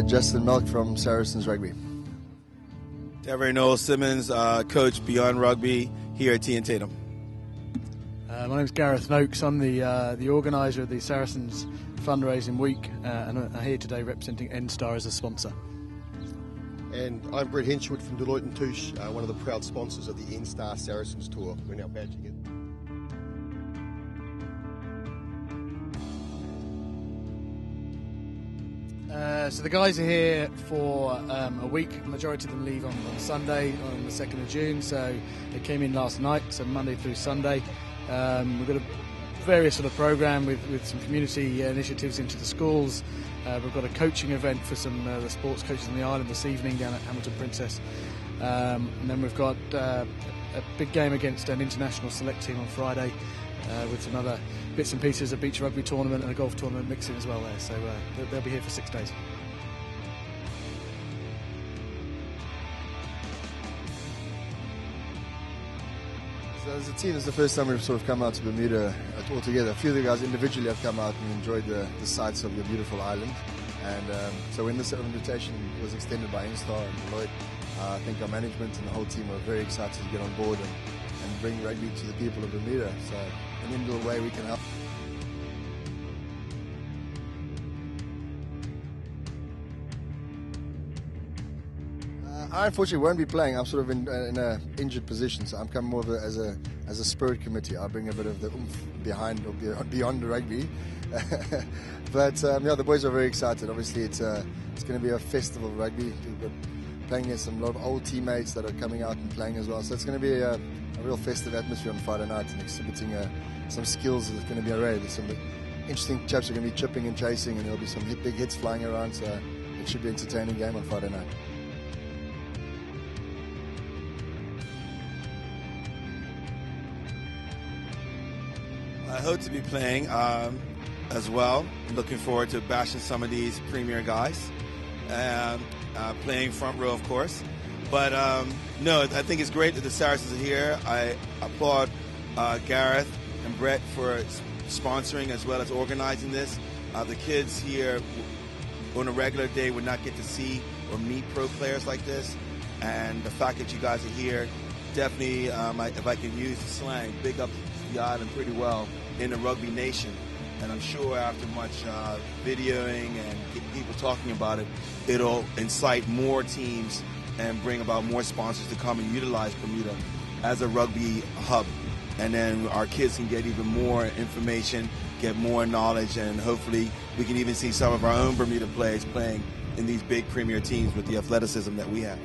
Justin Milk from Saracens Rugby. Devere Noel Simmons, coach Beyond Rugby here at TN Tatem. My name's Gareth Noakes. I'm the organizer of the Saracens fundraising week, and I'm here today representing NSTAR as a sponsor. And I'm Brett Henchwood from Deloitte and Touche, one of the proud sponsors of the NSTAR Saracens Tour. We're now badging it. So the guys are here for a week. Majority of them leave on Sunday, on the 2nd of June. So they came in last night, so Monday through Sunday. We've got a various sort of program with some community initiatives into the schools. We've got a coaching event for some of the sports coaches on the island this evening down at Hamilton Princess. And then we've got a big game against an international select team on Friday. With some other bits and pieces, a beach rugby tournament and a golf tournament mixing as well there, so they'll be here for 6 days. So as a team, it's the first time we've sort of come out to Bermuda all together. A few of the guys individually have come out and enjoyed the sights of your beautiful island, and so when this invitation was extended by NSTAR and Deloitte, I think our management and the whole team are very excited to get on board and bring rugby to the people of Bermuda, so an indoor way we can help. I unfortunately won't be playing. I'm sort of in a injured position, so I'm coming more of as a spirit committee. I'll bring a bit of the oomph behind or beyond the rugby. But yeah, the boys are very excited. Obviously, it's going to be a festival of rugby. We're playing against a lot of old teammates that are coming out and playing as well. So it's going to be a real festive atmosphere on Friday night and exhibiting some skills that's going to be arrayed. Some interesting chaps are going to be chipping and chasing, and there'll be some big hits flying around, so it should be an entertaining game on Friday night. I hope to be playing as well. Looking forward to bashing some of these premier guys. Playing front row, of course. But no, I think it's great that the Saracens are here. I applaud Gareth and Brett for sponsoring as well as organizing this. The kids here on a regular day would not get to see or meet pro players like this. And the fact that you guys are here, definitely, if I can use the slang, big up the island pretty well in the rugby nation. And I'm sure after much videoing and people talking about it, it'll incite more teams and bring about more sponsors to come and utilize Bermuda as a rugby hub. And then our kids can get even more information, get more knowledge, and hopefully we can even see some of our own Bermuda players playing in these big premier teams with the athleticism that we have.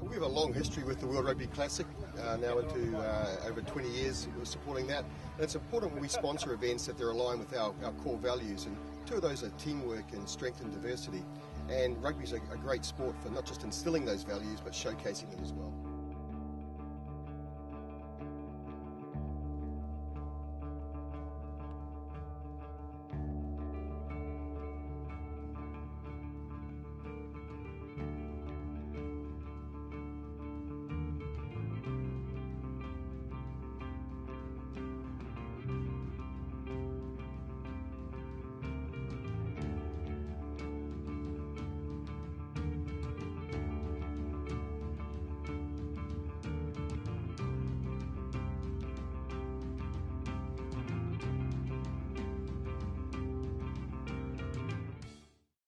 We have a long history with the World Rugby Classic, now into over 20 years we're supporting that. And it's important when we sponsor events that they're aligned with our core values, and two of those are teamwork and strength and diversity. And rugby's a great sport for not just instilling those values, but showcasing them as well.